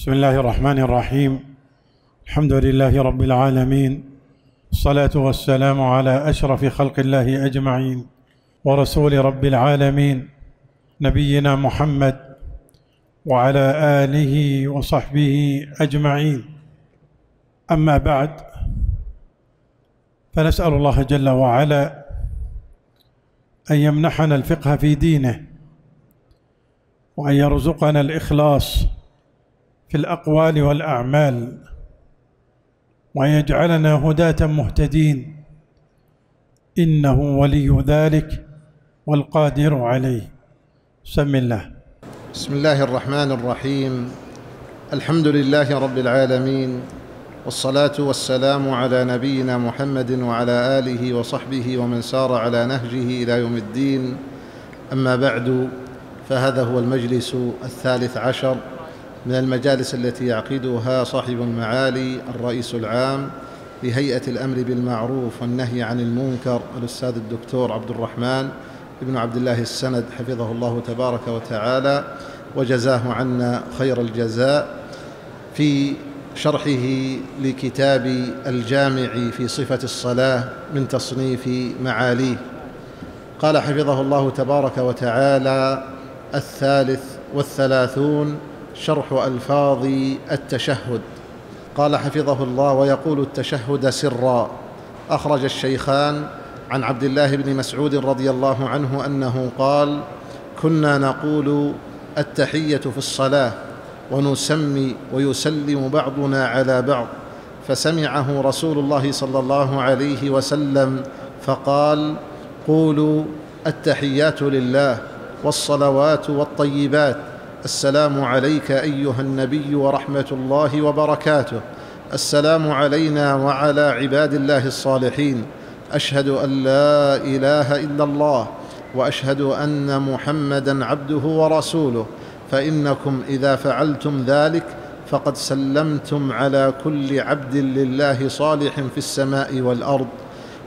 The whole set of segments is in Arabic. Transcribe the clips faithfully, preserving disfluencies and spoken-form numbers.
بسم الله الرحمن الرحيم. الحمد لله رب العالمين، الصلاة والسلام على أشرف خلق الله أجمعين ورسول رب العالمين نبينا محمد وعلى آله وصحبه أجمعين. أما بعد، فنسأل الله جل وعلا أن يمنحنا الفقه في دينه، وأن يرزقنا الإخلاص في الأقوال والأعمال، وأن يجعلنا هداة مهتدين، إنه ولي ذلك والقادر عليه. سم الله. بسم الله الرحمن الرحيم. الحمد لله رب العالمين، والصلاة والسلام على نبينا محمد وعلى آله وصحبه ومن سار على نهجه إلى يوم الدين. أما بعد، فهذا هو المجلس الثالث عشر من المجالس التي يعقدها صاحب المعالي الرئيس العام لهيئة الأمر بالمعروف والنهي عن المنكر الأستاذ الدكتور عبد الرحمن ابن عبد الله السند، حفظه الله تبارك وتعالى وجزاه عنا خير الجزاء، في شرحه لكتاب الجامع في صفة الصلاة من تصنيف معاليه. قال حفظه الله تبارك وتعالى: الثالث والثلاثون، شرح ألفاظ التشهد. قال حفظه الله: ويقول التشهد سرا. أخرج الشيخان عن عبد الله بن مسعود رضي الله عنه أنه قال: كنا نقول التحية في الصلاة ونسمي ويسلم بعضنا على بعض، فسمعه رسول الله صلى الله عليه وسلم فقال: قولوا التحيات لله والصلوات والطيبات، السلام عليك أيها النبي ورحمة الله وبركاته، السلام علينا وعلى عباد الله الصالحين، أشهد أن لا إله إلا الله وأشهد أن محمدًا عبده ورسوله، فإنكم إذا فعلتم ذلك فقد سلمتم على كل عبد لله صالح في السماء والأرض.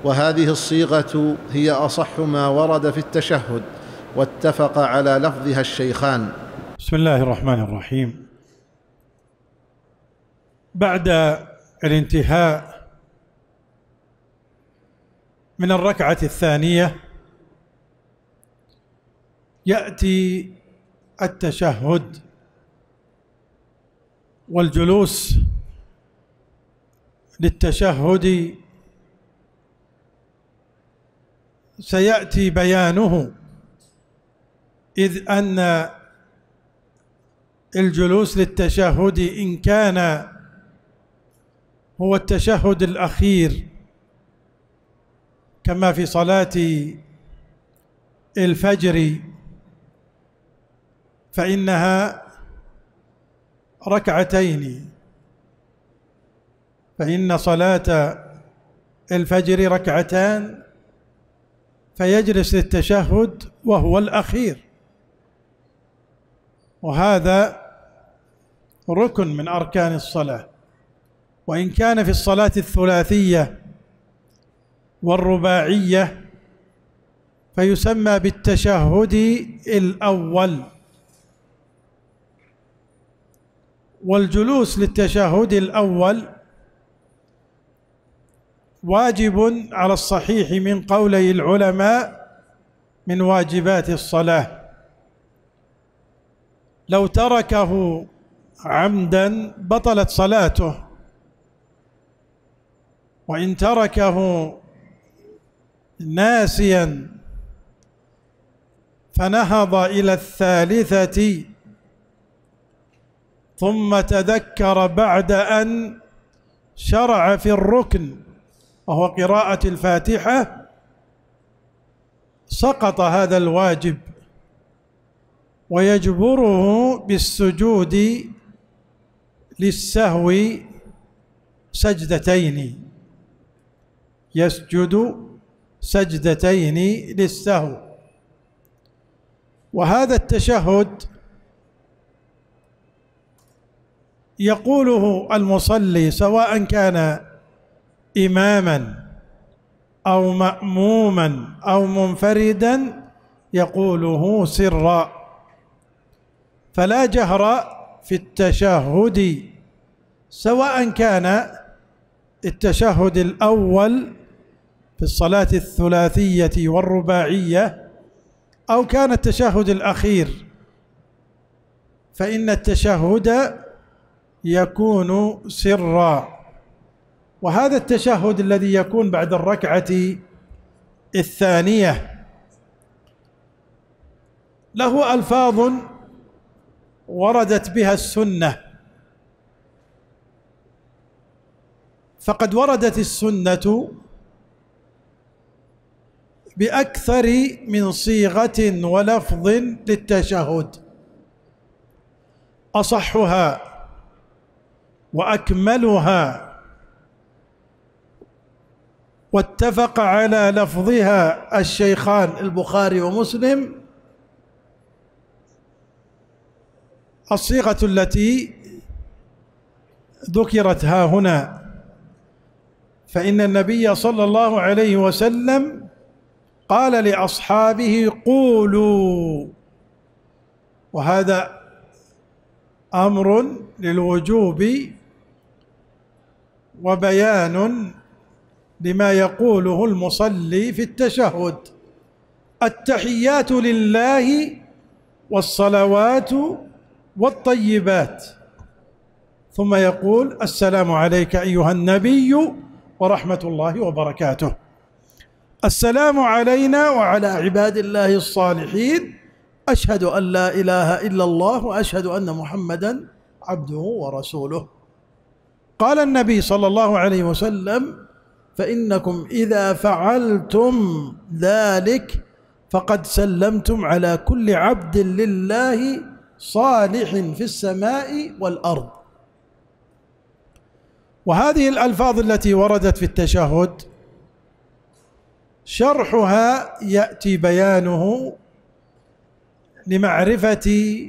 وهذه الصيغة هي أصح ما ورد في التشهد، واتفق على لفظها الشيخان. بسم الله الرحمن الرحيم. بعد الانتهاء من الركعة الثانية يأتي التشهد والجلوس للتشهد، سيأتي بيانه، إذ أن الجلوس للتشهد إن كان هو التشهد الأخير كما في صلاة الفجر فإنها ركعتين، فإن صلاة الفجر ركعتان، فيجلس للتشهد وهو الأخير، وهذا ركن من أركان الصلاة. وإن كان في الصلاة الثلاثية والرباعية فيسمى بالتشهد الأول. والجلوس للتشهد الأول واجب على الصحيح من قولي العلماء من واجبات الصلاة، لو تركه عمدا بطلت صلاته، وإن تركه ناسيا فنهض إلى الثالثة ثم تذكر بعد أن شرع في الركن وهو قراءة الفاتحة، سقط هذا الواجب ويجبره بالسجود للسهو سجدتين، يسجد سجدتين للسهو. وهذا التشهد يقوله المصلي سواء كان إماما أو مأموما أو منفردا، يقوله سرا، فلا جهر في التشهد، سواء كان التشهد الأول في الصلاة الثلاثية والرباعية أو كان التشهد الأخير، فإن التشهد يكون سرا. وهذا التشهد الذي يكون بعد الركعة الثانية له ألفاظ وردت بها السنة، فقد وردت السنة بأكثر من صيغة ولفظ للتشهد، أصحها وأكملها واتفق على لفظها الشيخان البخاري ومسلم الصيغة التي ذكرت ها هنا. فإن النبي صلى الله عليه وسلم قال لأصحابه قولوا، وهذا أمر للوجوب وبيان لما يقوله المصلي في التشهد: التحيات لله والصلوات والطيبات، ثم يقول: السلام عليك أيها النبي ورحمة الله وبركاته، السلام علينا وعلى عباد الله الصالحين، أشهد أن لا إله إلا الله وأشهد أن محمدا عبده ورسوله. قال النبي صلى الله عليه وسلم: فإنكم إذا فعلتم ذلك فقد سلمتم على كل عبد لله صالح في السماء والأرض. وهذه الألفاظ التي وردت في التشهد شرحها يأتي بيانه لمعرفة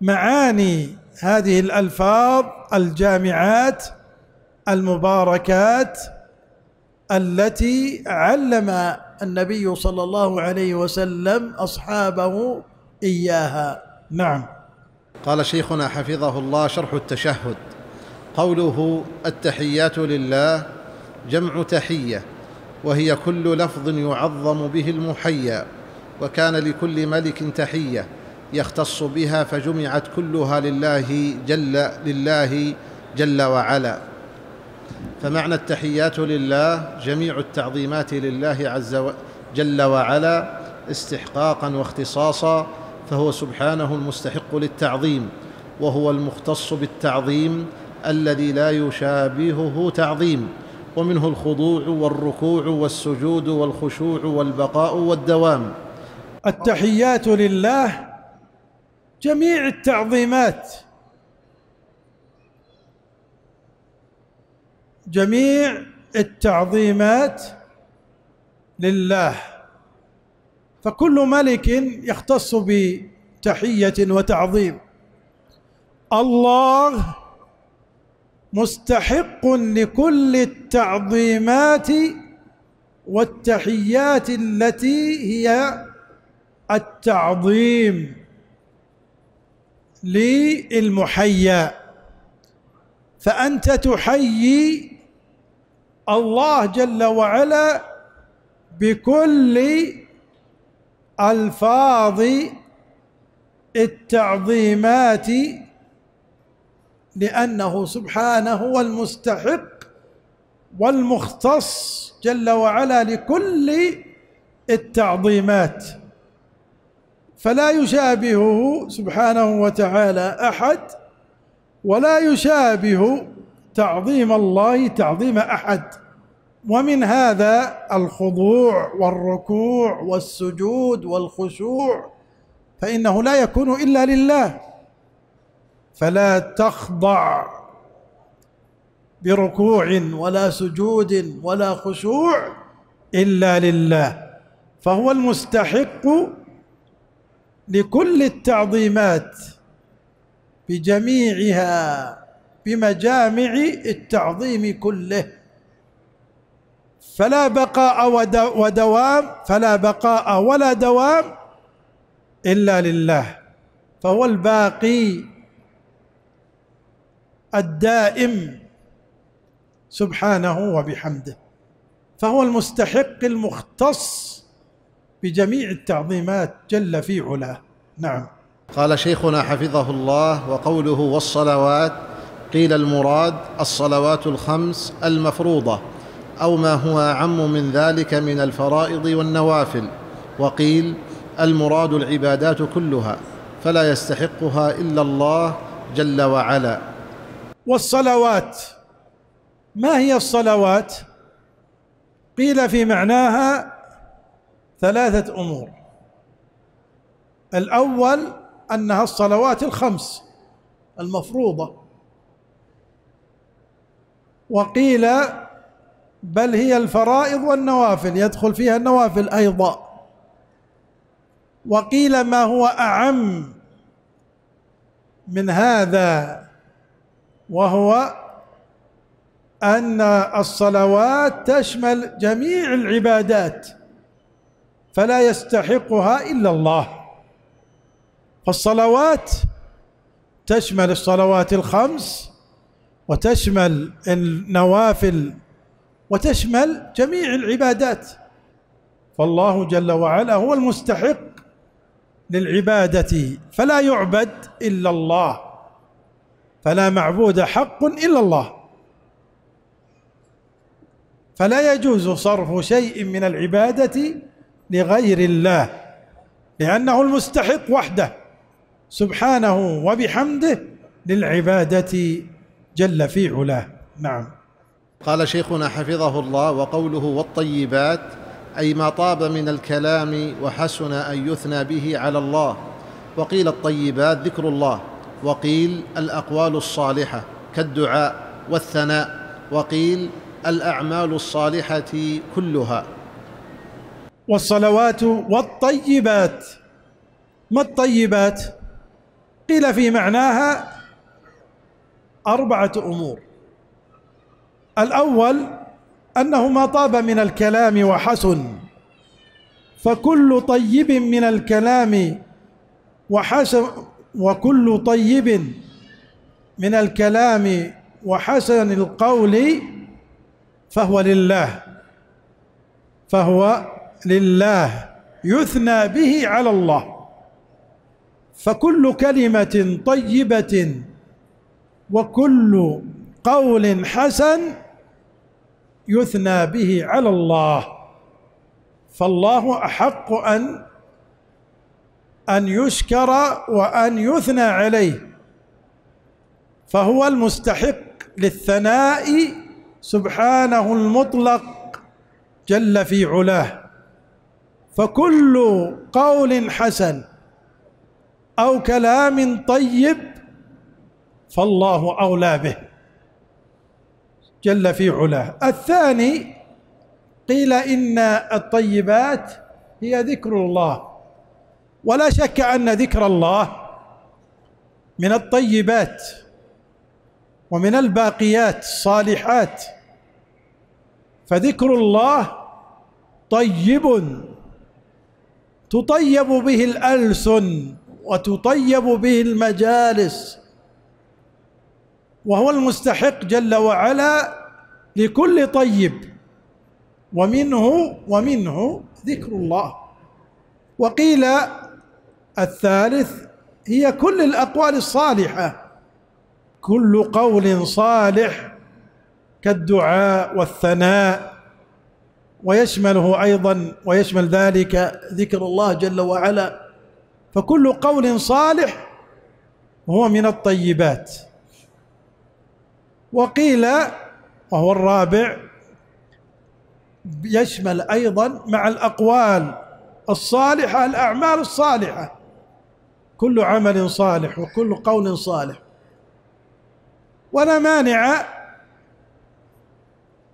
معاني هذه الألفاظ الجامعات المباركات التي علم النبي صلى الله عليه وسلم أصحابه إياها. نعم. قال شيخنا حفظه الله: شرح التشهد، قوله التحيات لله جمع تحية، وهي كل لفظ يعظم به المحيا، وكان لكل ملك تحية يختص بها فجمعت كلها لله جل لله جل وعلا. فمعنى التحيات لله جميع التعظيمات لله عز وجل جل وعلا استحقاقا واختصاصا، فهو سبحانه المستحق للتعظيم، وهو المختص بالتعظيم الذي لا يشابهه تعظيم، ومنه الخضوع والركوع والسجود والخشوع والبقاء والدوام. التحيات لله جميع التعظيمات، جميع التعظيمات لله، فكل ملك يختص بتحية وتعظيم. الله مستحق لكل التعظيمات والتحيات التي هي التعظيم للمحيا، فأنت تحيي الله جل وعلا بكل ألفاظ التعظيمات، لأنه سبحانه هو المستحق والمختص جل وعلا لكل التعظيمات، فلا يشابهه سبحانه وتعالى أحد، ولا يشابه تعظيم الله تعظيم أحد. ومن هذا الخضوع والركوع والسجود والخشوع، فإنه لا يكون إلا لله، فلا تخضع بركوع ولا سجود ولا خشوع إلا لله، فهو المستحق لكل التعظيمات بجميعها بمجامع التعظيم كله. فلا بقاء ودوام فلا بقاء ولا دوام إلا لله، فهو الباقي الدائم سبحانه وبحمده، فهو المستحق المختص بجميع التعظيمات جل في علاه. نعم. قال شيخنا حفظه الله: وقوله والصلوات، قيل المراد الصلوات الخمس المفروضة أو ما هو أعم من ذلك من الفرائض والنوافل، وقيل المراد العبادات كلها فلا يستحقها إلا الله جل وعلا. والصلوات، ما هي الصلوات؟ قيل في معناها ثلاثة أمور. الأول أنها الصلوات الخمس المفروضة، وقيل بل هي الفرائض والنوافل يدخل فيها النوافل أيضا، وقيل ما هو أعم من هذا وهو أن الصلوات تشمل جميع العبادات فلا يستحقها إلا الله. فالصلوات تشمل الصلوات الخمس وتشمل النوافل وتشمل جميع العبادات، فالله جل وعلا هو المستحق للعبادة فلا يعبد إلا الله، فلا معبود حق إلا الله، فلا يجوز صرف شيء من العبادة لغير الله لأنه المستحق وحده سبحانه وبحمده للعبادة جل في علاه. نعم. قال شيخنا حفظه الله: وقوله والطيبات، أي ما طاب من الكلام وحسن أن يثنى به على الله. وقيل الطيبات ذكر الله، وقيل الأقوال الصالحة كالدعاء والثناء، وقيل الأعمال الصالحة كلها. والصلوات والطيبات، ما الطيبات؟ قيل في معناها أربعة أمور. الأول أنه ما طاب من الكلام وحسن، فكل طيب من الكلام وحسن وكل طيب من الكلام وحسن القول فهو لله، فهو لله يثنى به على الله، فكل كلمة طيبة وكل قول حسن يثنى به على الله، فالله أحق أن أن يشكر وأن يثنى عليه، فهو المستحق للثناء سبحانه المطلق جل في علاه، فكل قول حسن أو كلام طيب فالله أولى به جل في علاه. الثاني قيل إن الطيبات هي ذكر الله، ولا شك أن ذكر الله من الطيبات ومن الباقيات الصالحات، فذكر الله طيب تطيب به الألسن وتطيب به المجالس، وهو المستحق جل وعلا لكل طيب، ومنه ومنه ذكر الله. وقيل الثالث هي كل الأقوال الصالحة، كل قول صالح كالدعاء والثناء، ويشمله أيضا ويشمل ذلك ذكر الله جل وعلا، فكل قول صالح هو من الطيبات. وقيل وهو الرابع يشمل أيضا مع الأقوال الصالحة الأعمال الصالحة، كل عمل صالح وكل قول صالح، ولا مانع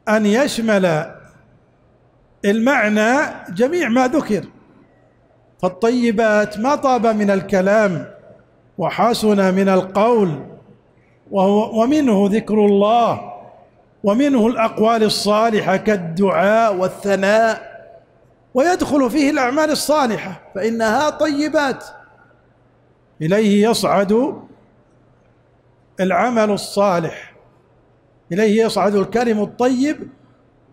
أن يشمل المعنى جميع ما ذكر، فالطيبات ما طاب من الكلام وحسن من القول وهو ومنه ذكر الله، ومنه الأقوال الصالحة كالدعاء والثناء، ويدخل فيه الأعمال الصالحة فإنها طيبات، إليه يصعد العمل الصالح، إليه يصعد الكلم الطيب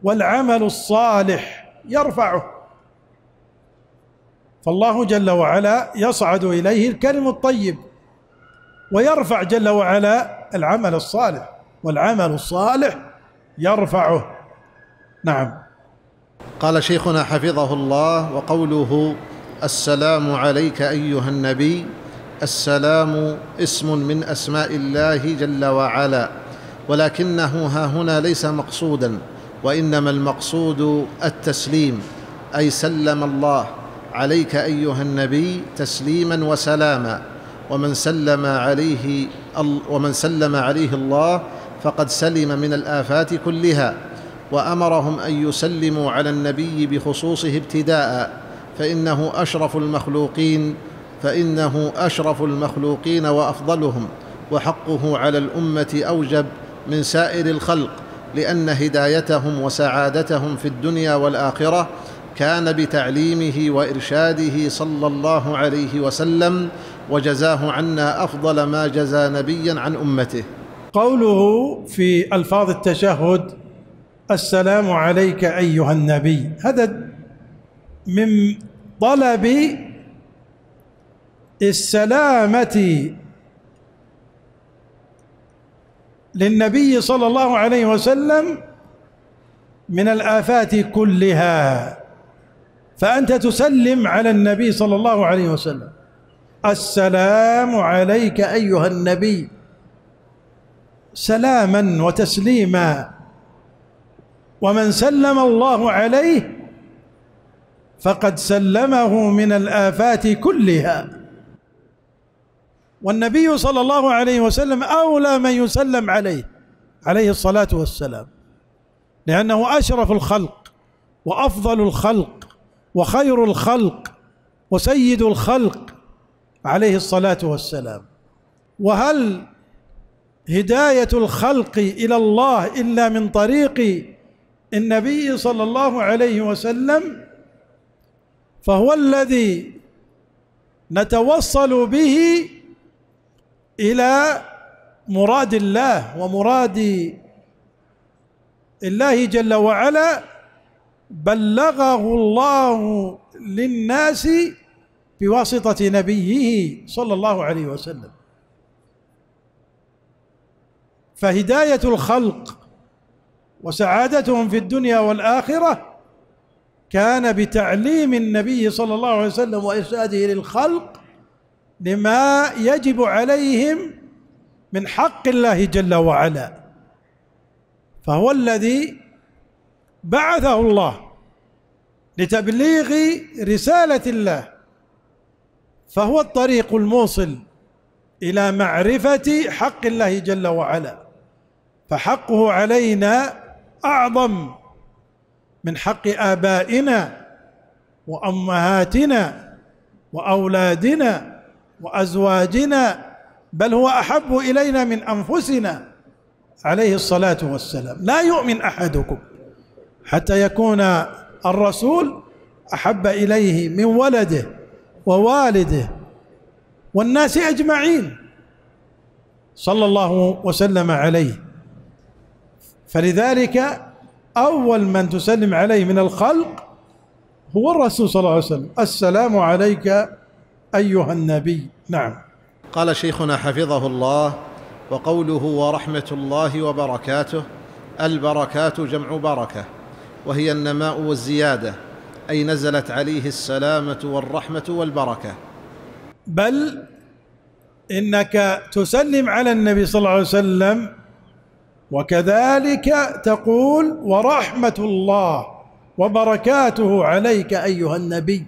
والعمل الصالح يرفعه، فالله جل وعلا يصعد إليه الكلم الطيب ويرفع جل وعلا العمل الصالح، والعمل الصالح يرفعه. نعم. قال شيخنا حفظه الله: وقوله السلام عليك أيها النبي، السلام اسم من أسماء الله جل وعلا، ولكنه ها هنا ليس مقصودا، وإنما المقصود التسليم، أي سلم الله عليك أيها النبي تسليما وسلاما، ومن سلم عليه ومن سلم عليه الله فقد سلم من الآفات كلها. وأمرهم أن يسلموا على النبي بخصوصه ابتداء، فإنه أشرف المخلوقين فإنه أشرف المخلوقين وأفضلهم، وحقه على الأمة أوجب من سائر الخلق، لأن هدايتهم وسعادتهم في الدنيا والآخرة كان بتعليمه وإرشاده صلى الله عليه وسلم، وجزاه عنا أفضل ما جزى نبيا عن أمته. قوله في ألفاظ التشهد السلام عليك أيها النبي، هذا من طلب السلامة للنبي صلى الله عليه وسلم من الآفات كلها، فأنت تسلم على النبي صلى الله عليه وسلم السلام عليك أيها النبي سلاما وتسليما، ومن سلم الله عليه فقد سلمه من الآفات كلها، والنبي صلى الله عليه وسلم أولى من يسلم عليه عليه الصلاة والسلام، لأنه أشرف الخلق وأفضل الخلق وخير الخلق وسيد الخلق عليه الصلاة والسلام. وهل هداية الخلق إلى الله إلا من طريق النبي صلى الله عليه وسلم؟ فهو الذي نتوصل به إلى مراد الله ومراد الله جل وعلا، بلغه الله للناس بواسطة نبيه صلى الله عليه وسلم. فهداية الخلق وسعادتهم في الدنيا والآخرة كان بتعليم النبي صلى الله عليه وسلم وإرشاده للخلق لما يجب عليهم من حق الله جل وعلا، فهو الذي بعثه الله لتبليغ رسالة الله، فهو الطريق الموصل إلى معرفة حق الله جل وعلا، فحقه علينا أعظم من حق آبائنا وأمهاتنا وأولادنا وأزواجنا، بل هو أحب إلينا من أنفسنا عليه الصلاة والسلام. لا يؤمن أحدكم حتى يكون الرسول أحب إليه من ولده ووالده والناس أجمعين صلى الله وسلم عليه، فلذلك أول من تسلم عليه من الخلق هو الرسول صلى الله عليه وسلم السلام عليك أيها النبي. نعم. قال شيخنا حفظه الله: وقوله ورحمة الله وبركاته، البركات جمع بركة، وهي النماء والزيادة، أي نزلت عليه السلامة والرحمة والبركة. بل إنك تسلم على النبي صلى الله عليه وسلم وكذلك تقول ورحمة الله وبركاته عليك أيها النبي،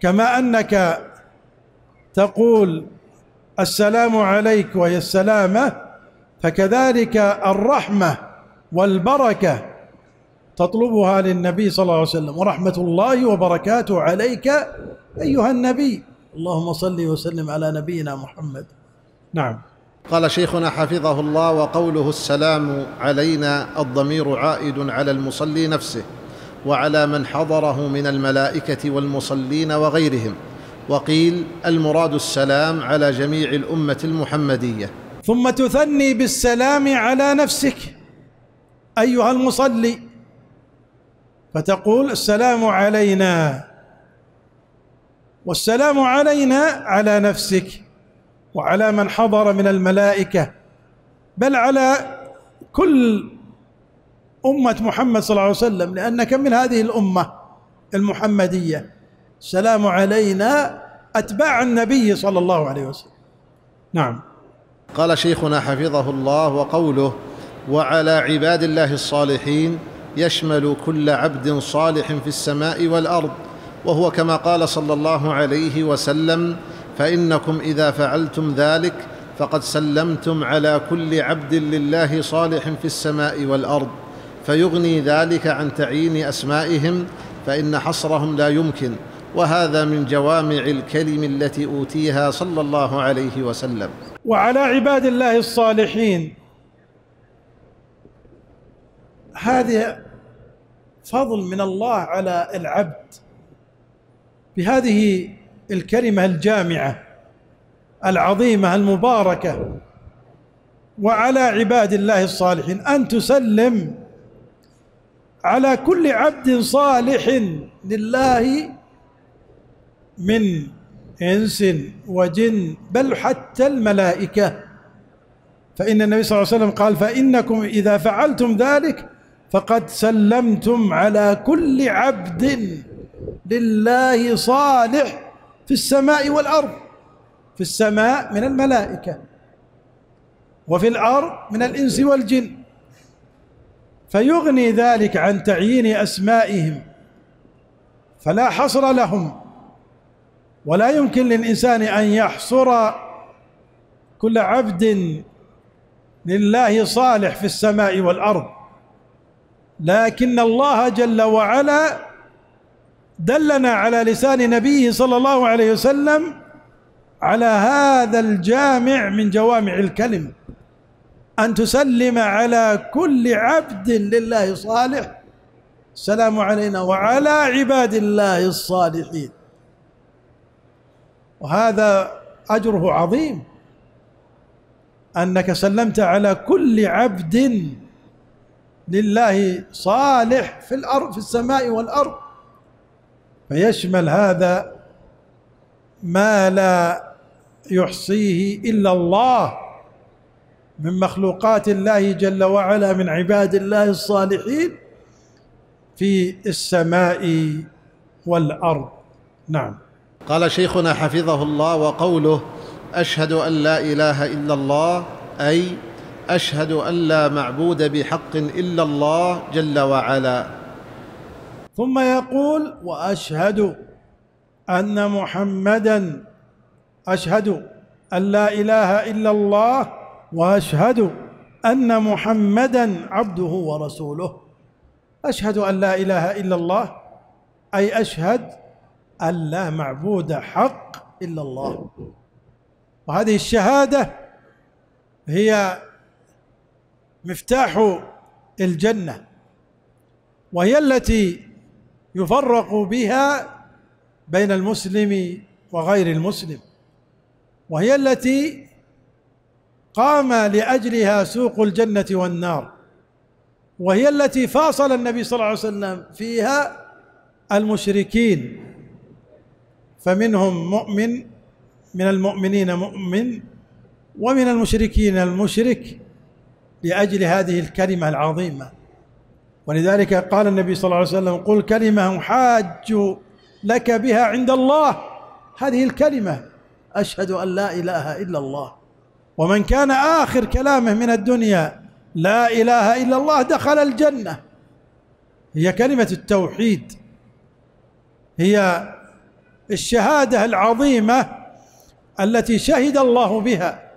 كما أنك تقول السلام عليك وهي السلامة، فكذلك الرحمة والبركة تطلبها للنبي صلى الله عليه وسلم ورحمة الله وبركاته عليك أيها النبي، اللهم صل وسلم على نبينا محمد. نعم. قال شيخنا حفظه الله: وقوله السلام علينا، الضمير عائد على المصلي نفسه، وعلى من حضره من الملائكة والمصلين وغيرهم، وقيل المراد السلام على جميع الأمة المحمدية. ثم تثني بالسلام على نفسك أيها المصلي، فتقول السلام علينا، والسلام علينا على نفسك وعلى من حضر من الملائكة، بل على كل أمة محمد صلى الله عليه وسلم، لأنك من هذه الأمة المحمدية. السلام علينا أتباع النبي صلى الله عليه وسلم. نعم. قال شيخنا حفظه الله: وقوله وعلى عباد الله الصالحين يشمل كل عبد صالح في السماء والأرض، وهو كما قال صلى الله عليه وسلم: فإنكم إذا فعلتم ذلك فقد سلمتم على كل عبد لله صالح في السماء والأرض، فيغني ذلك عن تعيين أسمائهم، فإن حصرهم لا يمكن، وهذا من جوامع الكلم التي أوتيها صلى الله عليه وسلم. وعلى عباد الله الصالحين، هذا فضل من الله على العبد بهذه الكلمة الجامعة العظيمة المباركة، وعلى عباد الله الصالحين، أن تسلم على كل عبد صالح لله من إنس وجن، بل حتى الملائكة، فإن النبي صلى الله عليه وسلم قال: فإنكم إذا فعلتم ذلك فقد سلمتم على كل عبد لله صالح في السماء والأرض. في السماء من الملائكة، وفي الأرض من الإنس والجن، فيغني ذلك عن تعيين أسمائهم، فلا حصر لهم، ولا يمكن للإنسان أن يحصر كل عبد لله صالح في السماء والأرض، لكن الله جل وعلا دلنا على لسان نبيه صلى الله عليه وسلم على هذا الجامع من جوامع الكلم، أن تسلم على كل عبد لله صالح. السلام علينا وعلى عباد الله الصالحين، وهذا أجره عظيم، أنك سلمت على كل عبد لله صالح في الأرض، في السماء والأرض، فيشمل هذا ما لا يحصيه إلا الله من مخلوقات الله جل وعلا، من عباد الله الصالحين في السماء والأرض. نعم. قال شيخنا حفظه الله: وقوله أشهد أن لا إله إلا الله، أي أشهد أن لا معبود بحق إلا الله جل وعلا. ثم يقول: وأشهد أن محمدا، أشهد أن لا إله إلا الله، وأشهد أن محمدا عبده ورسوله. أشهد أن لا إله إلا الله، أي أشهد أن لا معبود حق إلا الله، وهذه الشهادة هي مفتاح الجنة، وهي التي يفرق بها بين المسلم وغير المسلم، وهي التي قام لأجلها سوق الجنة والنار، وهي التي فاصل النبي صلى الله عليه وسلم فيها المشركين، فمنهم مؤمن، من المؤمنين مؤمن، ومن المشركين المشرك، لأجل هذه الكلمة العظيمة. ولذلك قال النبي صلى الله عليه وسلم: قل كلمة حاج لك بها عند الله، هذه الكلمة أشهد أن لا إله إلا الله. ومن كان آخر كلامه من الدنيا لا إله إلا الله دخل الجنة. هي كلمة التوحيد، هي الشهادة العظيمة التي شهد الله بها،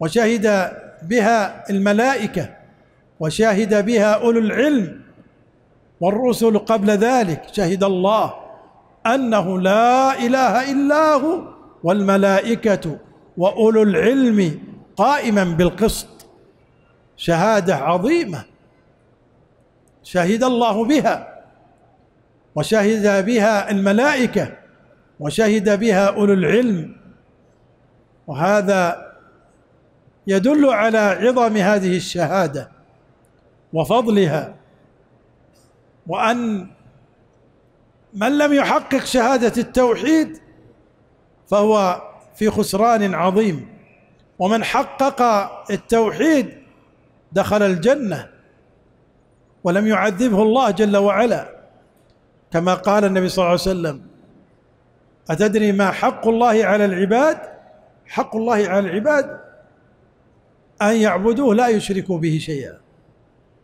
وشهد بها الملائكة، وشهد بها أولو العلم والرسل قبل ذلك، شهد الله أنه لا إله إلا هو والملائكة وأولو العلم قائما بالقسط. شهادة عظيمة شهد الله بها، وشهد بها الملائكة، وشهد بها أولو العلم، وهذا يدل على عظم هذه الشهادة وفضلها، وأن من لم يحقق شهادة التوحيد فهو في خسران عظيم، ومن حقق التوحيد دخل الجنة ولم يعذبه الله جل وعلا، كما قال النبي صلى الله عليه وسلم: أتدري ما حق الله على العباد؟ حق الله على العباد أن يعبدوه لا يشركوا به شيئا،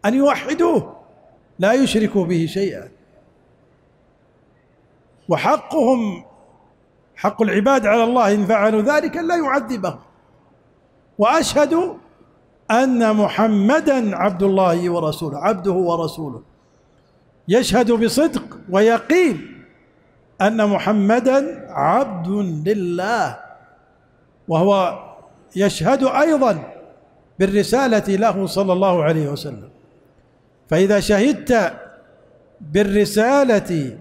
أن يوحدوه لا يشركوا به شيئا. وحقهم، حق العباد على الله إن فعلوا ذلك لا يعذبهم. وأشهد أن محمدا عبد الله ورسوله، عبده ورسوله، يشهد بصدق ويقين أن محمدا عبد لله، وهو يشهد أيضا بالرسالة له صلى الله عليه وسلم. فإذا شهدت بالرسالة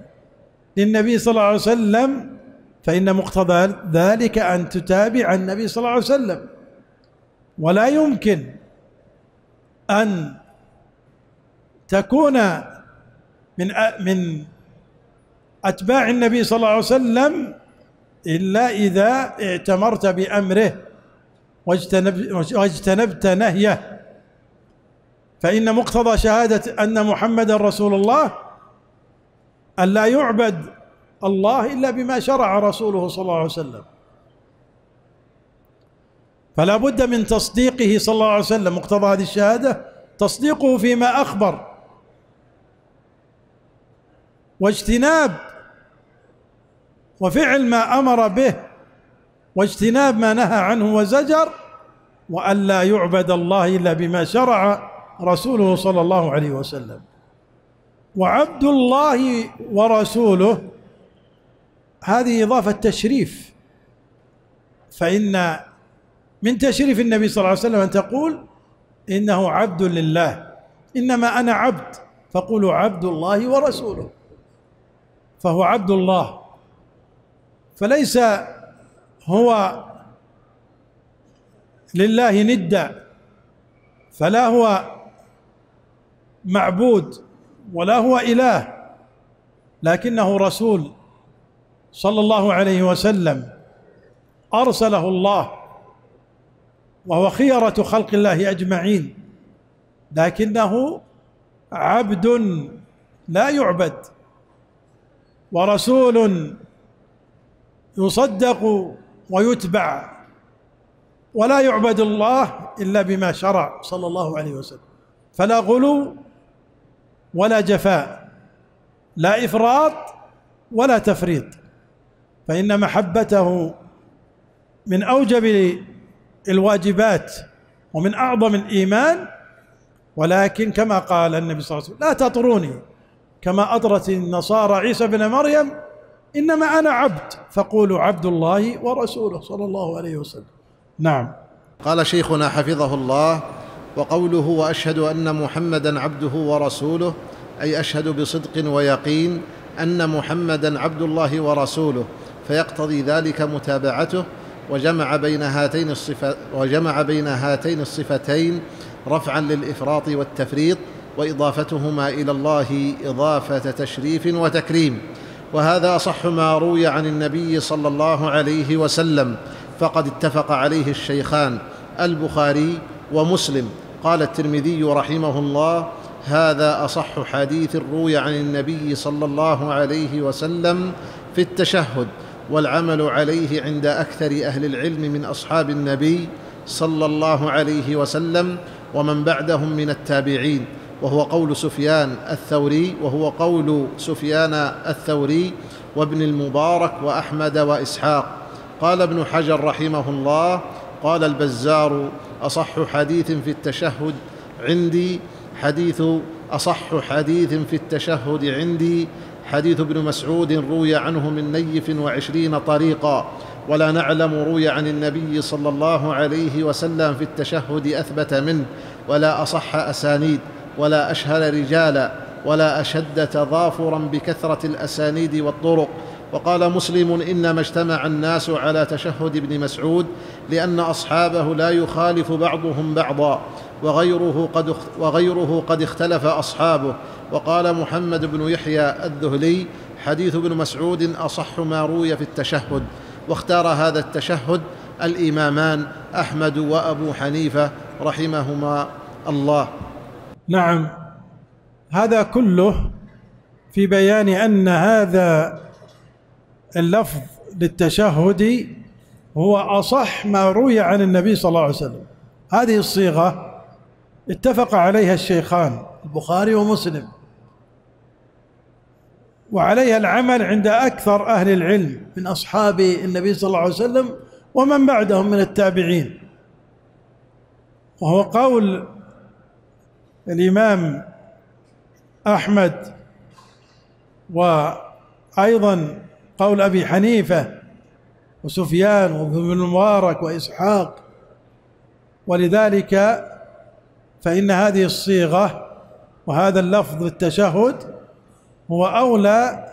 للنبي صلى الله عليه وسلم فإن مقتضى ذلك أن تتابع النبي صلى الله عليه وسلم، ولا يمكن أن تكون من من أتباع النبي صلى الله عليه وسلم إلا إذا اعتمرت بأمره واجتنبت نهيه. فإن مقتضى شهادة أن محمدا رسول الله أن لا يعبد الله إلا بما شرع رسوله صلى الله عليه وسلم، فلا بد من تصديقه صلى الله عليه وسلم. مقتضى هذه الشهادة تصديقه فيما أخبر، واجتناب وفعل ما أمر به، واجتناب ما نهى عنه وزجر، وأن لا يعبد الله إلا بما شرع رسوله صلى الله عليه وسلم. وعبد الله ورسوله هذه إضافة تشريف، فإن من تشريف النبي صلى الله عليه وسلم أن تقول إنه عبد لله، إنما أنا عبد، فقولوا عبد الله ورسوله، فهو عبد الله، فليس هو لله ندا، فلا هو معبود ولا هو إله، لكنه رسول صلى الله عليه وسلم أرسله الله، وهو خيرة خلق الله أجمعين، لكنه عبد لا يعبد، ورسول يصدق ويتبع، ولا يعبد الله إلا بما شرع صلى الله عليه وسلم. فلا غلو ولا جفاء، لا إفراط ولا تفريط، فإن محبته من أوجب الواجبات ومن أعظم الإيمان، ولكن كما قال النبي صلى الله عليه وسلم: لا تطروني كما أطرت النصارى عيسى بن مريم، إنما أنا عبد، فقولوا عبد الله ورسوله صلى الله عليه وسلم. نعم. قال شيخنا حفظه الله: وقوله وأشهد أن محمدا عبده ورسوله، أي أشهد بصدق ويقين أن محمدا عبد الله ورسوله، فيقتضي ذلك متابعته. وجمع بين هاتين الصفة وجمع بين هاتين الصفتين رفعا للإفراط والتفريط، وإضافتهما إلى الله إضافة تشريف وتكريم. وهذا أصح ما روي عن النبي صلى الله عليه وسلم، فقد اتفق عليه الشيخان البخاري ومسلم. قال الترمذي رحمه الله: هذا أصح حديث روي عن النبي صلى الله عليه وسلم في التشهد، والعمل عليه عند أكثر أهل العلم من أصحاب النبي صلى الله عليه وسلم ومن بعدهم من التابعين، وهو قول سفيان الثوري وهو قول سفيان الثوري وابن المبارك وأحمد وإسحاق. قال ابن حجر رحمه الله: قال البزار: أصح حديث في التشهد عندي حديث أصح حديث في التشهد عندي حديث ابن مسعود، روي عنه من نيف وعشرين طريقا، ولا نعلم روي عن النبي صلى الله عليه وسلم في التشهد أثبت منه، ولا أصح أسانيد، ولا أشهر رجالا، ولا أشد تضافرا بكثرة الأسانيد والطرق، وقال مسلم: إنما اجتمع الناس على تشهد ابن مسعود لأن أصحابه لا يخالف بعضهم بعضا وغيره قد, وغيره قد اختلف أصحابه. وقال محمد بن يحيى الذهلي: حديث ابن مسعود أصح ما روي في التشهد. واختار هذا التشهد الإمامان أحمد وأبو حنيفة رحمهما الله. نعم، هذا كله في بيان أن هذا اللفظ للتشهد هو أصح ما روي عن النبي صلى الله عليه وسلم. هذه الصيغة اتفق عليها الشيخان البخاري ومسلم، وعليها العمل عند أكثر أهل العلم من أصحاب النبي صلى الله عليه وسلم ومن بعدهم من التابعين، وهو قول الإمام أحمد وأيضا قول أبي حنيفة وسفيان وابن المبارك وإسحاق. ولذلك فإن هذه الصيغة وهذا اللفظ للتشهد هو أولى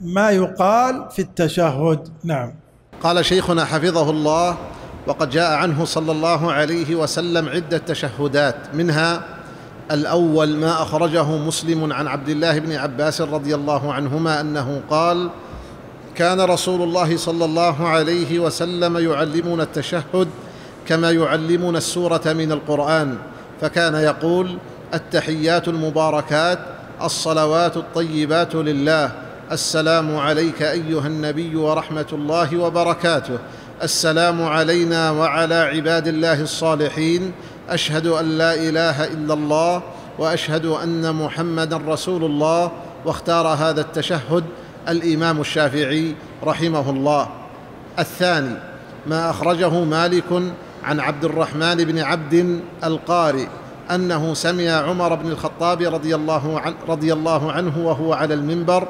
ما يقال في التشهد. نعم. قال شيخنا حفظه الله: وقد جاء عنه صلى الله عليه وسلم عدة تشهدات، منها الأول ما أخرجه مسلم عن عبد الله بن عباس رضي الله عنهما أنه قال: كان رسول الله صلى الله عليه وسلم يعلمنا التشهد كما يعلمنا السورة من القرآن، فكان يقول: التحيات المباركات، الصلوات الطيبات لله، السلام عليك أيها النبي ورحمة الله وبركاته، السلام علينا وعلى عباد الله الصالحين، أشهد أن لا إله إلا الله وأشهد أن محمدًا رسول الله. واختار هذا التشهد الإمام الشافعي رحمه الله. الثاني ما أخرجه مالك عن عبد الرحمن بن عبد القارئ أنه سمع عمر بن الخطاب رضي الله عنه, رضي الله عنه وهو على المنبر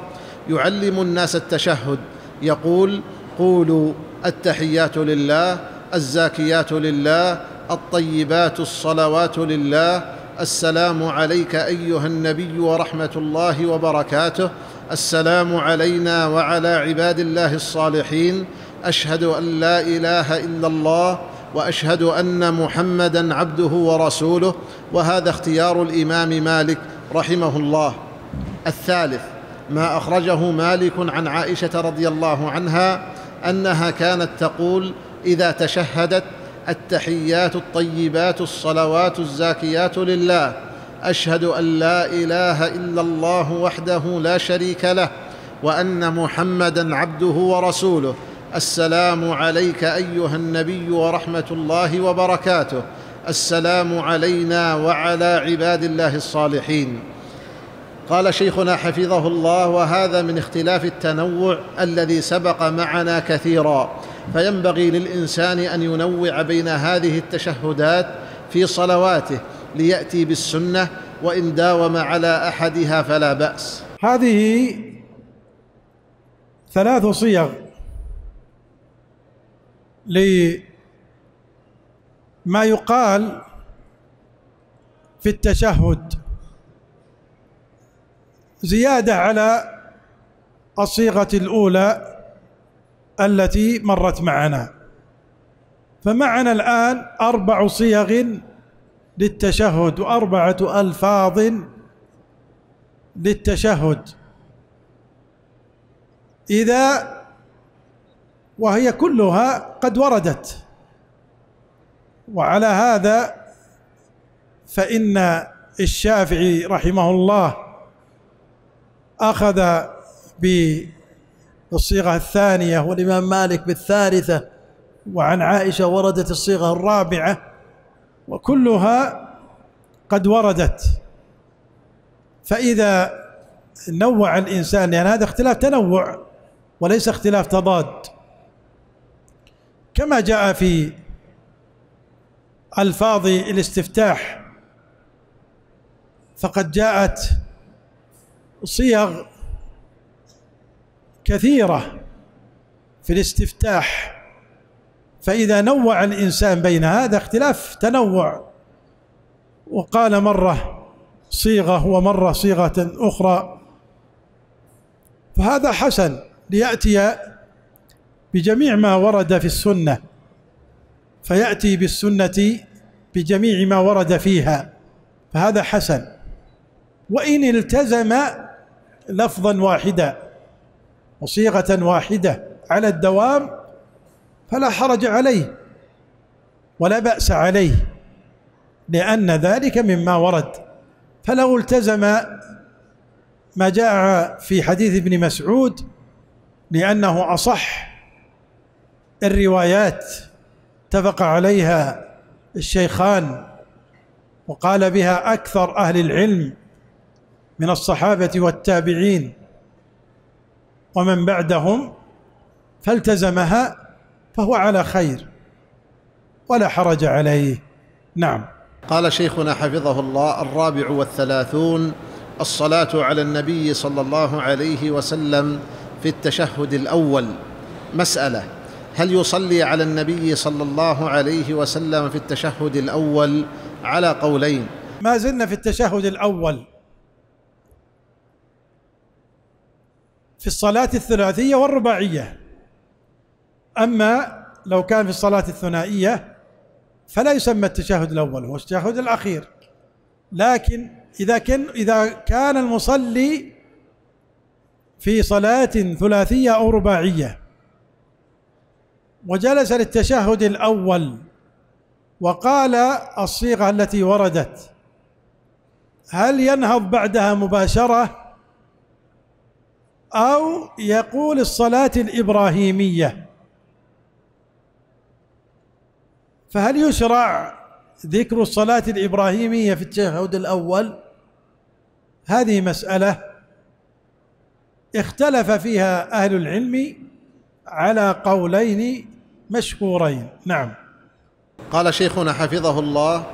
يعلم الناس التشهد، يقول: قولوا التحيات لله، الزاكيات لله، الطيبات الصلوات لله، السلام عليك أيها النبي ورحمة الله وبركاته، السلام علينا وعلى عباد الله الصالحين، أشهد أن لا إله إلا الله وأشهد أن محمدًا عبده ورسوله. وهذا اختيار الإمام مالك رحمه الله. الثالث ما أخرجه مالك عن عائشة رضي الله عنها أنها كانت تقول إذا تشهدت: التحيات الطيبات الصلوات الزاكيات لله، أشهد أن لا إله إلا الله وحده لا شريك له وأن محمدًا عبده ورسوله، السلام عليك أيها النبي ورحمة الله وبركاته، السلام علينا وعلى عباد الله الصالحين. قال شيخنا حفظه الله: وهذا من اختلاف التنوع الذي سبق معنا كثيرا، فينبغي للإنسان أن ينوع بين هذه التشهدات في صلواته ليأتي بالسنة، وإن داوم على أحدها فلا بأس. هذه ثلاث صيغ لما يقال في التشهد زيادة على الصيغة الأولى التي مرت معنا، فمعنا الآن أربع صيغ للتشهد وأربعة ألفاظ للتشهد إذا، وهي كلها قد وردت. وعلى هذا فإن الشافعي رحمه الله أخذ بالصيغة الثانية والإمام مالك بالثالثة، وعن عائشة وردت الصيغة الرابعة، وكلها قد وردت. فإذا نوع الإنسان، لأن هذا اختلاف تنوع وليس اختلاف تضاد، كما جاء في ألفاظ الاستفتاح، فقد جاءت صيغ كثيرة في الاستفتاح، فإذا نوع الإنسان بين هذا اختلاف تنوع، وقال مرة صيغة ومرة صيغة أخرى، فهذا حسن ليأتي بجميع ما ورد في السنة، فيأتي بالسنة بجميع ما ورد فيها، فهذا حسن وإن التزم لفظا واحدا وصيغة واحدة على الدوام فلا حرج عليه ولا بأس عليه، لأن ذلك مما ورد. فلو التزم ما جاء في حديث ابن مسعود لأنه أصح الروايات اتفق عليها الشيخان وقال بها أكثر أهل العلم من الصحابة والتابعين ومن بعدهم، فالتزمها فهو على خير ولا حرج عليه. نعم. قال شيخنا حفظه الله: الرابع والثلاثون: الصلاة على النبي صلى الله عليه وسلم في التشهد الأول. مسألة: هل يصلي على النبي صلى الله عليه وسلم في التشهد الأول على قولين؟ ما زلنا في التشهد الأول في الصلاة الثلاثية والرباعية، أما لو كان في الصلاة الثنائية فلا يسمى التشهد الأول، هو التشهد الأخير. لكن إذا كان إذا كان المصلي في صلاة ثلاثية أو رباعية وجلس للتشهد الأول وقال الصيغة التي وردت، هل ينهض بعدها مباشرة أو يقول الصلاة الإبراهيمية؟ فهل يشرع ذكر الصلاة الإبراهيمية في التشهد الأول؟ هذه مسألة اختلف فيها أهل العلم على قولين مشهورين. نعم. قال شيخنا حفظه الله: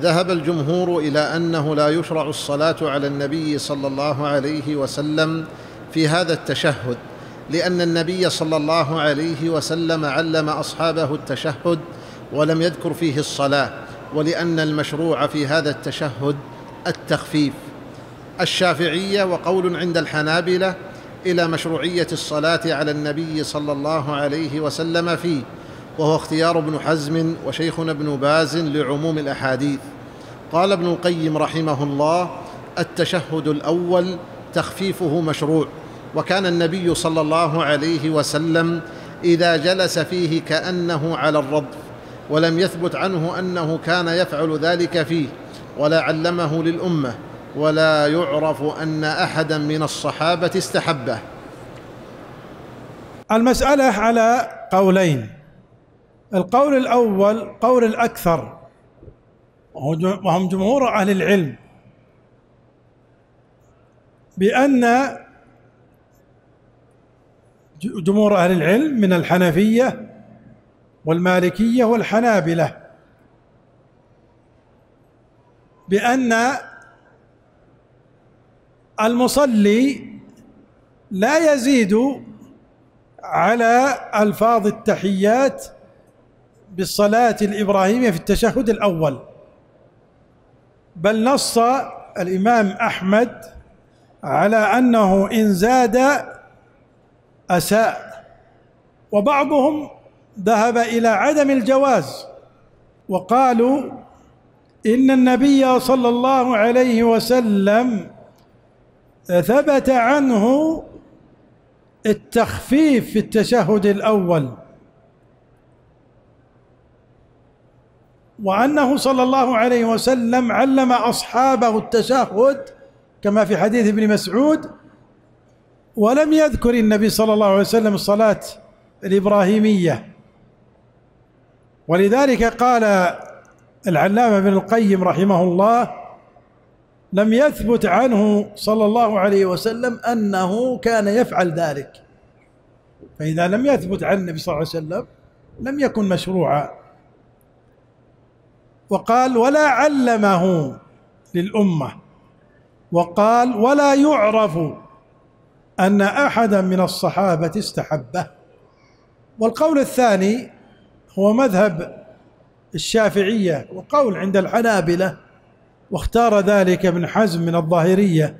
ذهب الجمهور إلى أنه لا يشرع الصلاة على النبي صلى الله عليه وسلم في هذا التشهد، لأن النبي صلى الله عليه وسلم علم أصحابه التشهد ولم يذكر فيه الصلاة، ولأن المشروع في هذا التشهد التخفيف. الشافعية وقول عند الحنابلة إلى مشروعية الصلاة على النبي صلى الله عليه وسلم فيه، وهو اختيار ابن حزم وشيخنا ابن باز لعموم الأحاديث. قال ابن القيم رحمه الله: التشهد الأول تخفيفه مشروع، وكان النبي صلى الله عليه وسلم إذا جلس فيه كأنه على الرضف، ولم يثبت عنه أنه كان يفعل ذلك فيه، ولا علمه للأمة، ولا يعرف أن أحدا من الصحابة استحبه. المسألة على قولين: القول الأول قول الأكثر وهم جمهور أهل العلم بأن جمهور أهل العلم من الحنفية والمالكية والحنابلة بأن المصلي لا يزيد على ألفاظ التحيات بالصلاة الإبراهيمية في التشهد الأول، بل نص الإمام أحمد على أنه إن زاد أساء، وبعضهم ذهب إلى عدم الجواز وقالوا إن النبي صلى الله عليه وسلم ثبت عنه التخفيف في التشهد الأول، وأنه صلى الله عليه وسلم علم أصحابه التشهد كما في حديث ابن مسعود، ولم يذكر النبي صلى الله عليه وسلم الصلاة الإبراهيمية. ولذلك قال العلامة ابن القيم رحمه الله: لم يثبت عنه صلى الله عليه وسلم أنه كان يفعل ذلك، فإذا لم يثبت عن النبي صلى الله عليه وسلم لم يكن مشروعا. وقال: ولا علمه للأمة، وقال: ولا يعرف أن أحدا من الصحابة استحبه. والقول الثاني هو مذهب الشافعية وقول عند الحنابلة، واختار ذلك ابن حزم من الظاهرية،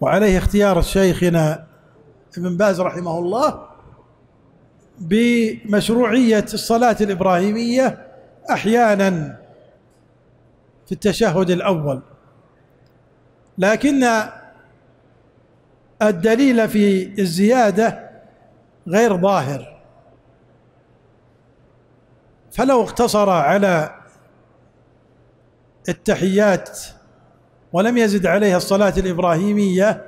وعليه اختيار شيخنا ابن باز رحمه الله بمشروعية الصلاة الإبراهيمية أحيانا في التشهد الأول، لكن الدليل في الزيادة غير ظاهر، فلو اقتصر على التحيات ولم يزد عليها الصلاة الإبراهيمية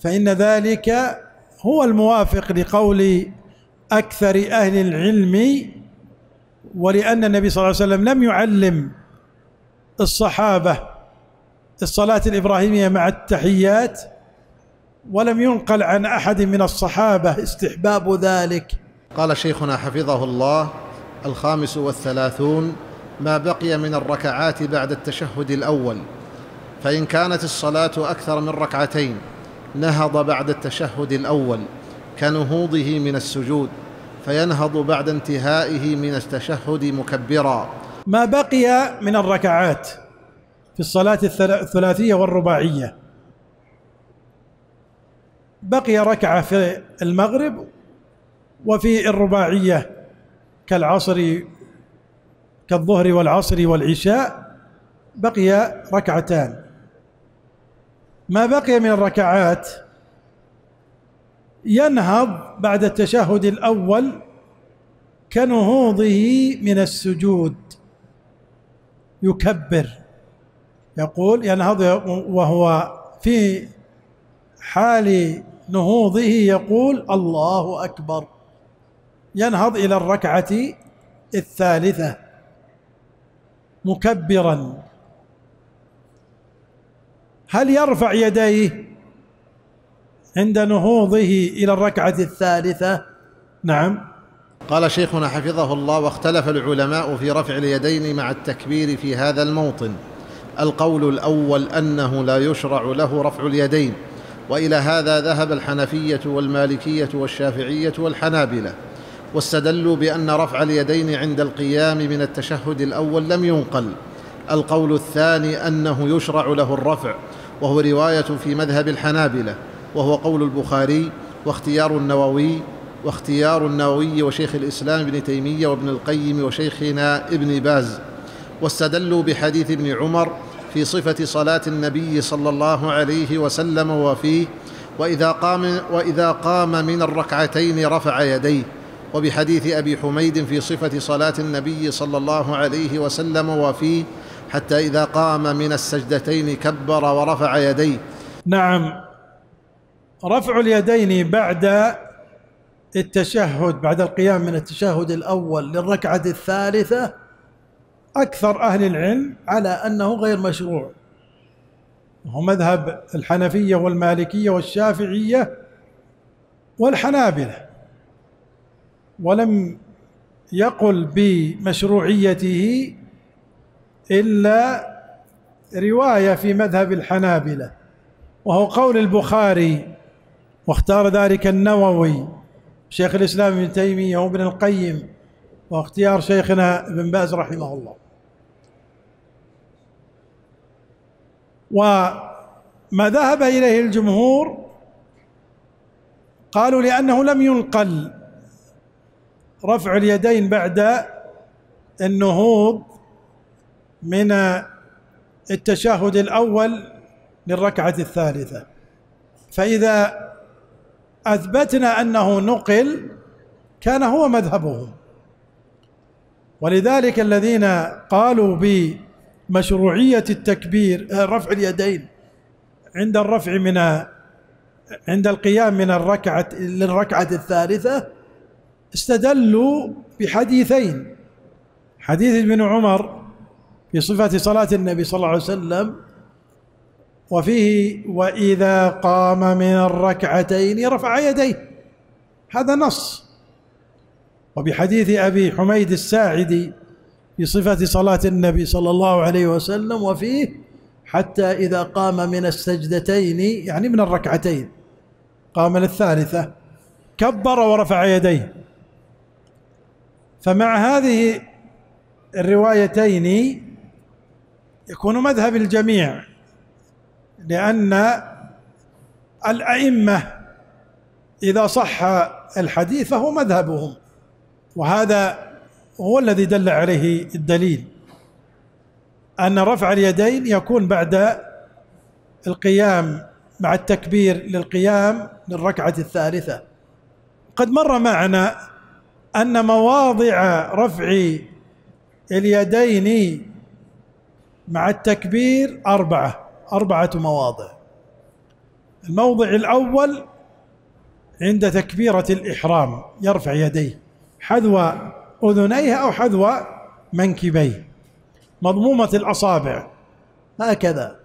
فإن ذلك هو الموافق لقول أكثر أهل العلم، ولأن النبي صلى الله عليه وسلم لم يعلم الصحابة الصلاة الإبراهيمية مع التحيات، ولم ينقل عن أحد من الصحابة استحباب ذلك. قال شيخنا حفظه الله: الخامس والثلاثون: ما بقي من الركعات بعد التشهد الأول، فإن كانت الصلاة أكثر من ركعتين نهض بعد التشهد الأول كنهوضه من السجود، فينهض بعد انتهائه من التشهد مكبرا. ما بقي من الركعات في الصلاة الثلاثية والرباعية، بقي ركعة في المغرب وفي الرباعية كالعصر كالظهر والعصر والعشاء بقي ركعتان. ما بقي من الركعات ينهض بعد التشهد الأول كنهوضه من السجود يكبر. يقول ينهض وهو في حال نهوضه يقول الله أكبر، ينهض إلى الركعة الثالثة مكبرا. هل يرفع يديه عند نهوضه إلى الركعة الثالثة؟ نعم. قال شيخنا حفظه الله: واختلف العلماء في رفع اليدين مع التكبير في هذا الموطن. القول الأول أنه لا يشرع له رفع اليدين، وإلى هذا ذهب الحنفية والمالكية والشافعية والحنابلة، واستدلوا بأن رفع اليدين عند القيام من التشهد الأول لم ينقل. القول الثاني أنه يشرع له الرفع، وهو رواية في مذهب الحنابلة، وهو قول البخاري واختيار النووي واختيار النووي وشيخ الإسلام ابن تيمية وابن القيم وشيخنا ابن باز. واستدلوا بحديث ابن عمر في صفة صلاة النبي صلى الله عليه وسلم وفيه: وإذا قام, وإذا قام من الركعتين رفع يديه، وبحديث أبي حميد في صفة صلاة النبي صلى الله عليه وسلم وفيه: حتى إذا قام من السجدتين كبر ورفع يديه. نعم، رفع اليدين بعد التشهد بعد القيام من التشهد الأول للركعة الثالثة أكثر أهل العلم على أنه غير مشروع، وهو مذهب الحنفية والمالكية والشافعية والحنابلة، ولم يقل بمشروعيته إلا رواية في مذهب الحنابلة، وهو قول البخاري واختار ذلك النووي شيخ الإسلام ابن تيمية وابن القيم واختيار شيخنا ابن باز رحمه الله. وما ذهب إليه الجمهور قالوا لأنه لم ينقل رفع اليدين بعد النهوض من التشهد الأول للركعة الثالثة، فإذا أثبتنا أنه نقل كان هو مذهبهم. ولذلك الذين قالوا بمشروعية التكبير رفع اليدين عند الرفع من عند القيام من الركعة للركعة الثالثة استدلوا بحديثين: حديث ابن عمر في صفة صلاة النبي صلى الله عليه وسلم وفيه: وإذا قام من الركعتين رفع يديه، هذا نص، وبحديث أبي حميد الساعدي في صفة صلاة النبي صلى الله عليه وسلم وفيه: حتى إذا قام من السجدتين، يعني من الركعتين، قام من الثالثة كبر ورفع يديه. فمع هذه الروايتين يكون مذهب الجميع، لأن الأئمة إذا صح الحديث فهو مذهبهم، وهذا هو الذي دل عليه الدليل، أن رفع اليدين يكون بعد القيام مع التكبير للقيام للركعة الثالثة. قد مر معنا أن مواضع رفع اليدين مع التكبير أربعة أربعة مواضع. الموضع الأول عند تكبيرة الإحرام يرفع يديه حذو أذنيه أو حذو منكبيه مضمومة الأصابع هكذا،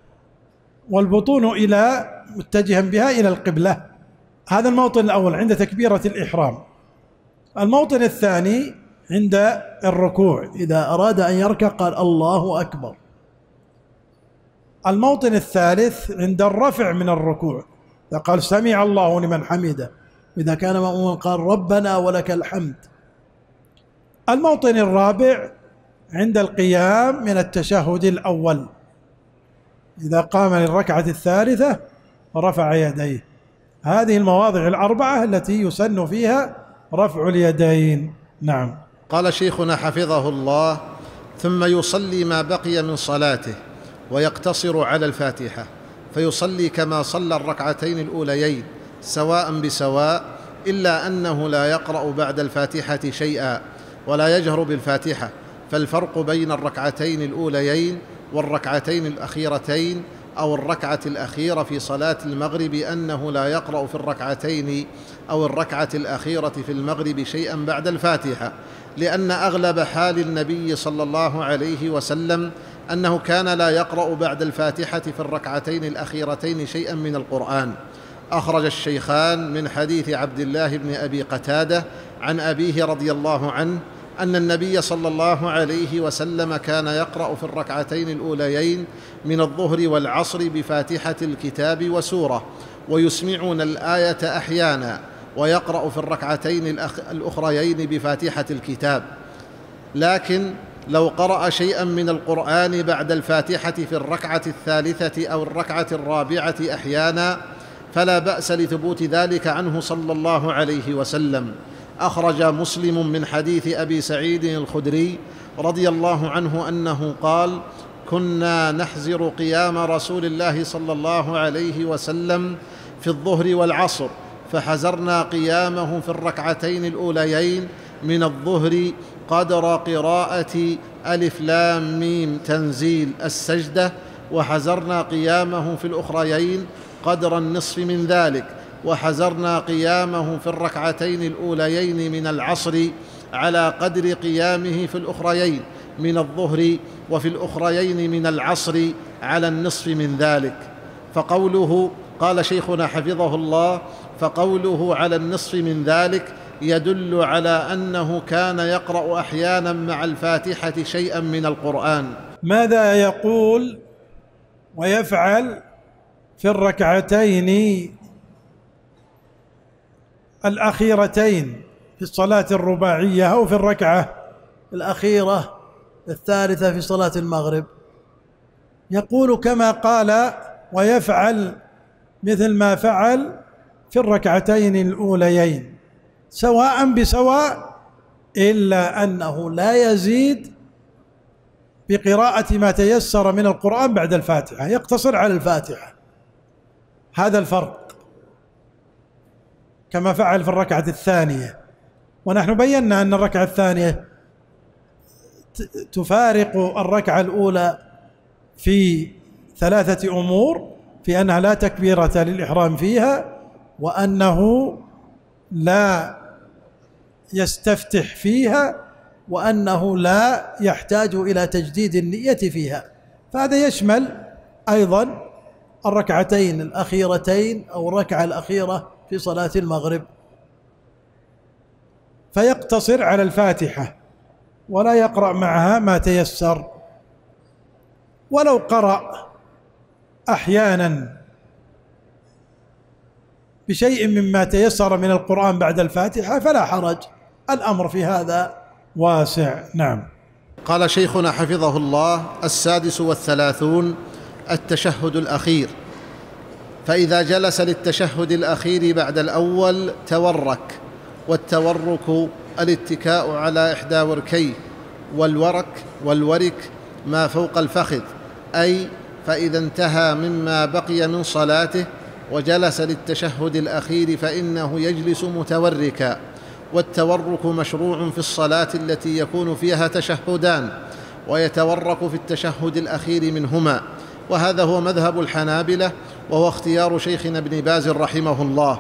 والبطون إلى متجها بها إلى القبلة. هذا الموطن الأول عند تكبيرة الإحرام. الموطن الثاني عند الركوع إذا أراد أن يركع قال الله أكبر. الموطن الثالث عند الرفع من الركوع فقال سمع الله لمن حمده، إذا كان مأموما قال ربنا ولك الحمد. الموطن الرابع عند القيام من التشهد الأول إذا قام للركعة الثالثة رفع يديه. هذه المواضع الأربعة التي يسن فيها رفع اليدين. نعم. قال شيخنا حفظه الله: ثم يصلي ما بقي من صلاته ويقتصر على الفاتحة، فيصلي كما صلى الركعتين الأوليين سواء بسواء، إلا أنه لا يقرأ بعد الفاتحة شيئا ولا يجهر بالفاتحة، فالفرق بين الركعتين الأوليين والركعتين الأخيرتين أو الركعة الأخيرة في صلاة المغرب أنه لا يقرأ في الركعتين أو الركعة الأخيرة في المغرب شيئا بعد الفاتحة، لأن أغلب حال النبي صلى الله عليه وسلم أنه كان لا يقرأ بعد الفاتحة في الركعتين الأخيرتين شيئا من القرآن. أخرج الشيخان من حديث عبد الله بن أبي قتادة عن أبيه رضي الله عنه أن النبي صلى الله عليه وسلم كان يقرأ في الركعتين الأوليين من الظهر والعصر بفاتحة الكتاب وسورة، ويسمعون الآية أحيانا، ويقرأ في الركعتين الأخريين بفاتحة الكتاب. لكن لو قرأ شيئا من القرآن بعد الفاتحة في الركعة الثالثة أو الركعة الرابعة أحيانا فلا بأس لثبوت ذلك عنه صلى الله عليه وسلم. أخرج مسلم من حديث أبي سعيد الخدري رضي الله عنه أنه قال: كنا نحزر قيام رسول الله صلى الله عليه وسلم في الظهر والعصر، فحزرنا قيامه في الركعتين الأوليين من الظهر قدر قراءة ألف لام ميم تنزيل السجدة، وحزرنا قيامه في الأخريين قدر النصف من ذلك، وحزرنا قيامه في الركعتين الأوليين من العصر على قدر قيامه في الأخريين من الظهر، وفي الأخريين من العصر على النصف من ذلك. فقوله قال شيخنا حفظه الله: فقوله على النصف من ذلك يدل على أنه كان يقرأ أحيانا مع الفاتحة شيئا من القرآن. ماذا يقول ويفعل في الركعتين الأخيرتين في الصلاة الرباعية أو في الركعة الأخيرة الثالثة في صلاة المغرب؟ يقول كما قال ويفعل مثل ما فعل في الركعتين الأوليين سواء بسواء، إلا أنه لا يزيد بقراءة ما تيسر من القرآن بعد الفاتحة، يقتصر على الفاتحة. هذا الفرق كما فعل في الركعة الثانية. ونحن بينا أن الركعة الثانية تفارق الركعة الأولى في ثلاثة أمور: في أنها لا تكبيرة للإحرام فيها، وأنه لا يستفتح فيها، وأنه لا يحتاج إلى تجديد النية فيها. فهذا يشمل أيضا الركعتين الأخيرتين أو الركعة الأخيرة في صلاة المغرب، فيقتصر على الفاتحة ولا يقرأ معها ما تيسر. ولو قرأ أحيانا بشيء مما تيسر من القرآن بعد الفاتحة فلا حرج، الأمر في هذا واسع. نعم. قال شيخنا حفظه الله: السادس والثلاثون التشهد الأخير، فإذا جلس للتشهد الأخير بعد الأول تورك، والتورك الاتكاء على إحدى وركيه، والورك والورك ما فوق الفخذ، أي فإذا انتهى مما بقي من صلاته وجلس للتشهد الأخير فإنه يجلس متوركا. والتورك مشروع في الصلاة التي يكون فيها تشهدان، ويتورك في التشهد الأخير منهما، وهذا هو مذهب الحنابلة، وهو اختيار شيخنا ابن باز رحمه الله.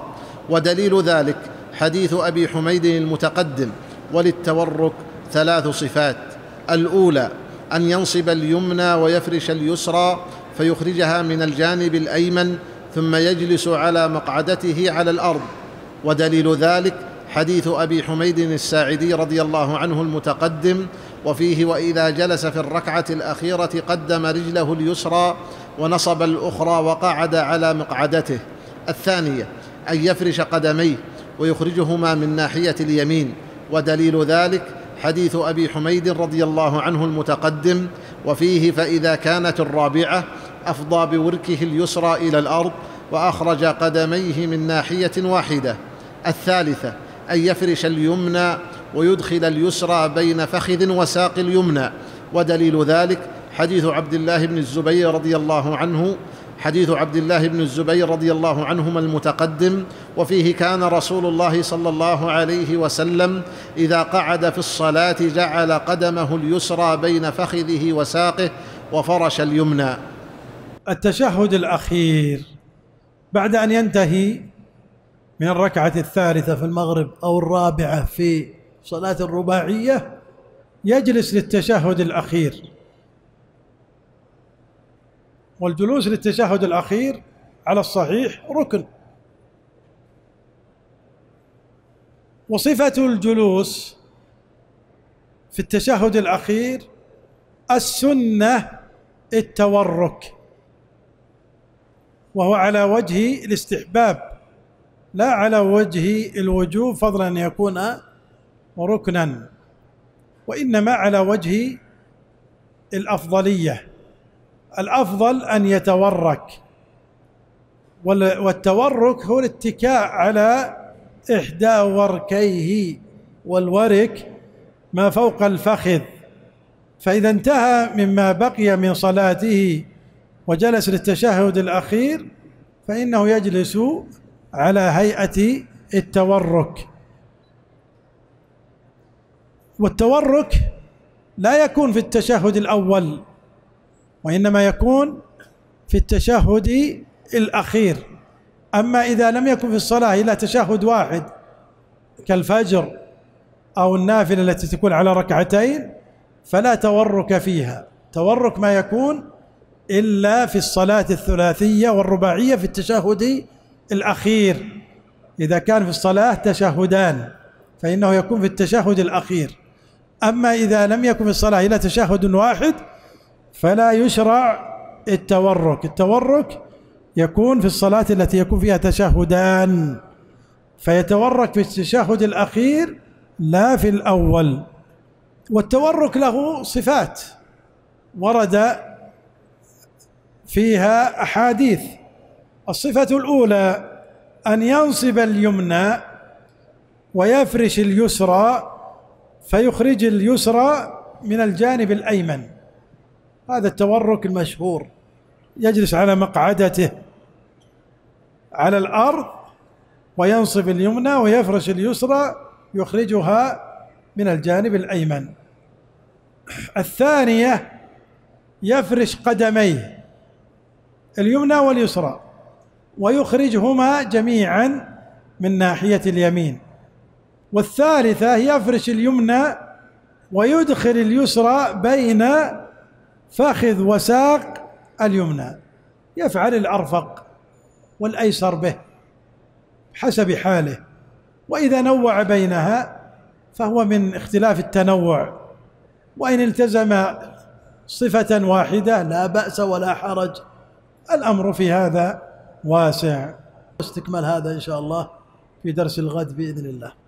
ودليل ذلك حديث أبي حميد المتقدم. وللتورك ثلاث صفات: الأولى أن ينصب اليمنى ويفرش اليسرى فيخرجها من الجانب الأيمن، ثم يجلس على مقعدته على الأرض. ودليل ذلك حديث أبي حميد الساعدي رضي الله عنه المتقدم، وفيه: وإذا جلس في الركعة الأخيرة قدم رجله اليسرى ونصب الأخرى وقعد على مقعدته. الثانية أن يفرش قدميه ويخرجهما من ناحية اليمين، ودليل ذلك حديث أبي حميد رضي الله عنه المتقدم، وفيه: فإذا كانت الرابعة أفضى بوركه اليسرى إلى الأرض وأخرج قدميه من ناحية واحدة. الثالثة أن يفرش اليمنى ويدخل اليسرى بين فخذ وساق اليمنى، ودليل ذلك حديث عبد الله بن الزبير رضي الله عنه حديث عبد الله بن الزبير رضي الله عنهما المتقدم، وفيه: كان رسول الله صلى الله عليه وسلم إذا قعد في الصلاة جعل قدمه اليسرى بين فخذه وساقه وفرش اليمنى. التشهد الأخير بعد أن ينتهي من الركعة الثالثة في المغرب أو الرابعة في صلاة الرباعية يجلس للتشهد الأخير، والجلوس للتشهد الأخير على الصحيح ركن. وصفة الجلوس في التشهد الأخير السنة التورك، وهو على وجه الاستحباب لا على وجه الوجوب، فضلا أن يكون ركنا، وإنما على وجه الأفضلية. الأفضل أن يتورك، والتورك هو الاتكاء على إحدى وركيه، والورك ما فوق الفخذ. فإذا انتهى مما بقي من صلاته وجلس للتشهد الأخير فإنه يجلس على هيئة التورك. والتورك لا يكون في التشهد الأول، وإنما يكون في التشهد الأخير. أما إذا لم يكن في الصلاة إلا تشهد واحد كالفجر أو النافلة التي تكون على ركعتين فلا تورك فيها. تورك ما يكون إلا في الصلاة الثلاثية والرباعية في التشهد الأخير. إذا كان في الصلاة تشهدان فإنه يكون في التشهد الأخير. أما إذا لم يكن في الصلاة إلا تشهد واحد فلا يشرع التورك. التورك يكون في الصلاة التي يكون فيها تشهدان، فيتورك في التشهد الأخير لا في الأول. والتورك له صفات ورد فيها أحاديث. الصفة الأولى أن ينصب اليمنى ويفرش اليسرى فيخرج اليسرى من الجانب الأيمن، هذا التورك المشهور، يجلس على مقعدته على الأرض وينصب اليمنى ويفرش اليسرى يخرجها من الجانب الأيمن. الثانية يفرش قدميه اليمنى واليسرى ويخرجهما جميعا من ناحية اليمين. والثالثة يفرش اليمنى ويدخل اليسرى بين فخذ وساق اليمنى، يفعل الأرفق والأيسر به حسب حاله، وإذا نوع بينها فهو من اختلاف التنوع، وإن التزم صفة واحدة لا بأس ولا حرج، الأمر في هذا واسع. استكمل هذا إن شاء الله في درس الغد بإذن الله.